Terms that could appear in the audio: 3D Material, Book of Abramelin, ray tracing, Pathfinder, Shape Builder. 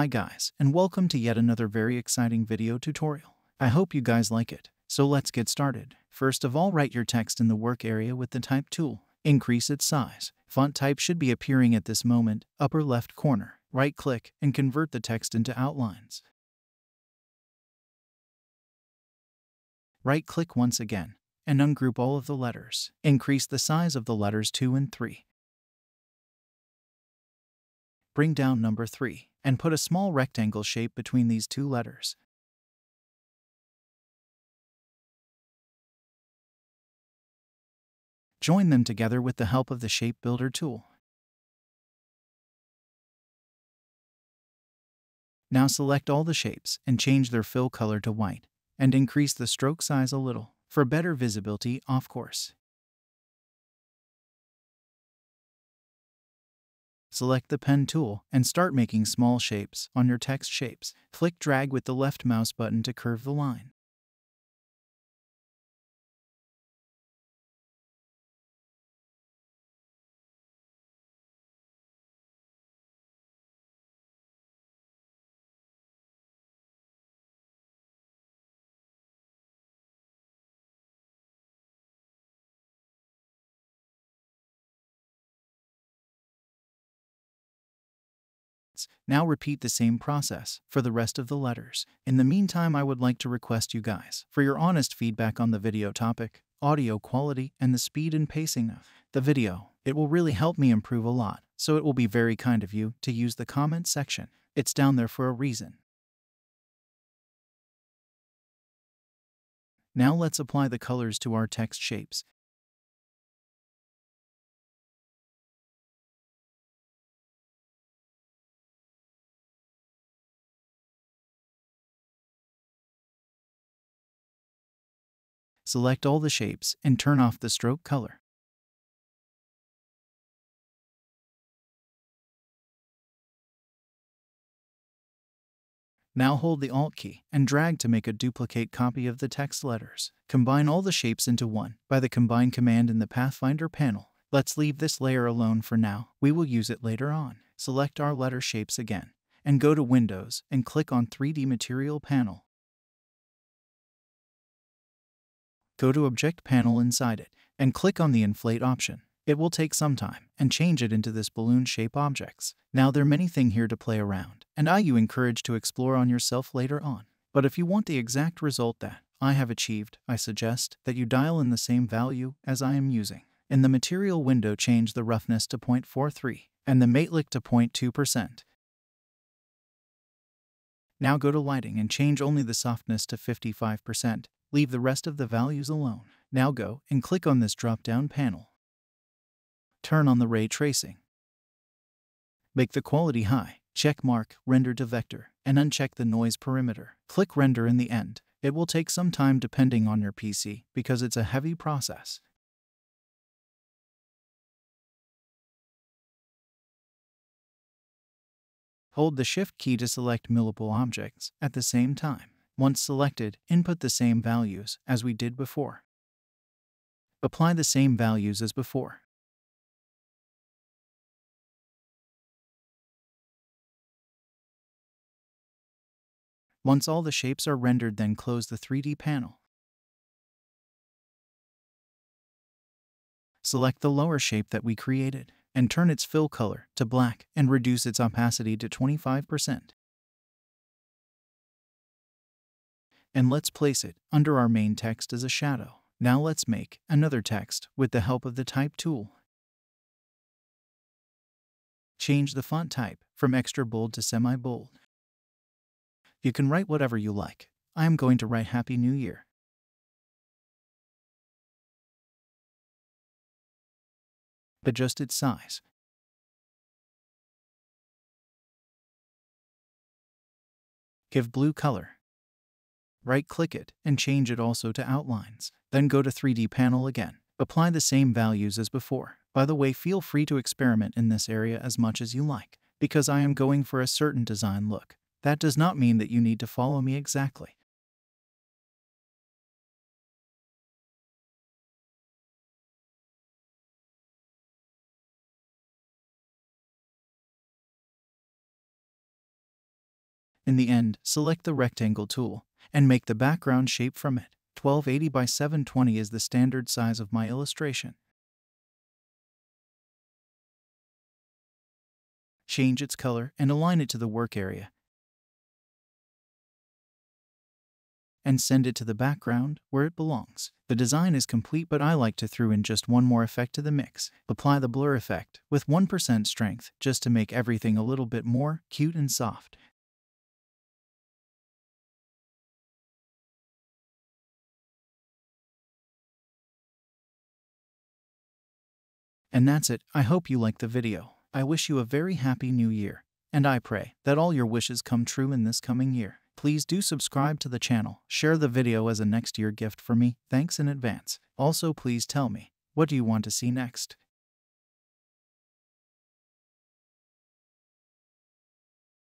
Hi guys, and welcome to yet another very exciting video tutorial. I hope you guys like it, so let's get started. First of all, write your text in the work area with the type tool. Increase its size. Font type should be appearing at this moment, upper left corner. Right click and convert the text into outlines. Right click once again, and ungroup all of the letters. Increase the size of the letters 2 and 3. Bring down number 3. And put a small rectangle shape between these two letters. Join them together with the help of the Shape Builder tool. Now select all the shapes and change their fill color to white, and increase the stroke size a little, for better visibility, of course. Select the pen tool and start making small shapes on your text shapes. Click drag with the left mouse button to curve the line. Now repeat the same process for the rest of the letters. In the meantime, I would like to request you guys for your honest feedback on the video topic, audio quality, and the speed and pacing of the video. It will really help me improve a lot, so it will be very kind of you to use the comment section. It's down there for a reason. Now let's apply the colors to our text shapes. Select all the shapes and turn off the stroke color. Now hold the Alt key and drag to make a duplicate copy of the text letters. Combine all the shapes into one by the Combine command in the Pathfinder panel. Let's leave this layer alone for now. We will use it later on. Select our letter shapes again and go to Windows and click on 3D Material panel. Go to Object Panel inside it, and click on the Inflate option. It will take some time, and change it into this balloon shape objects. Now there are many things here to play around, and you encourage to explore on yourself later on. But if you want the exact result that I have achieved, I suggest that you dial in the same value as I am using. In the material window, change the roughness to 0.43, and the metallic to 0.2%. Now go to lighting and change only the softness to 55%. Leave the rest of the values alone. Now go and click on this drop-down panel. Turn on the ray tracing. Make the quality high. Check mark render to vector and uncheck the noise perimeter. Click render in the end. It will take some time depending on your PC because it's a heavy process. Hold the Shift key to select multiple objects at the same time. Once selected, input the same values as we did before. Apply the same values as before. Once all the shapes are rendered, then close the 3D panel. Select the lower shape that we created and turn its fill color to black and reduce its opacity to 25%. And let's place it under our main text as a shadow. Now let's make another text with the help of the type tool. Change the font type from extra bold to semi-bold. You can write whatever you like. I am going to write Happy New Year. Adjust its size. Give blue color. Right-click it and change it also to outlines. Then go to 3D panel again. Apply the same values as before. By the way, feel free to experiment in this area as much as you like, because I am going for a certain design look. That does not mean that you need to follow me exactly. In the end, select the rectangle tool and make the background shape from it. 1280 by 720 is the standard size of my illustration. Change its color and align it to the work area, and send it to the background where it belongs. The design is complete, but I like to throw in just one more effect to the mix. Apply the blur effect with 1% strength just to make everything a little bit more cute and soft. And that's it. I hope you liked the video. I wish you a very happy new year, and I pray that all your wishes come true in this coming year. Please do subscribe to the channel, share the video as a next year gift for me, thanks in advance. Also please tell me, what do you want to see next?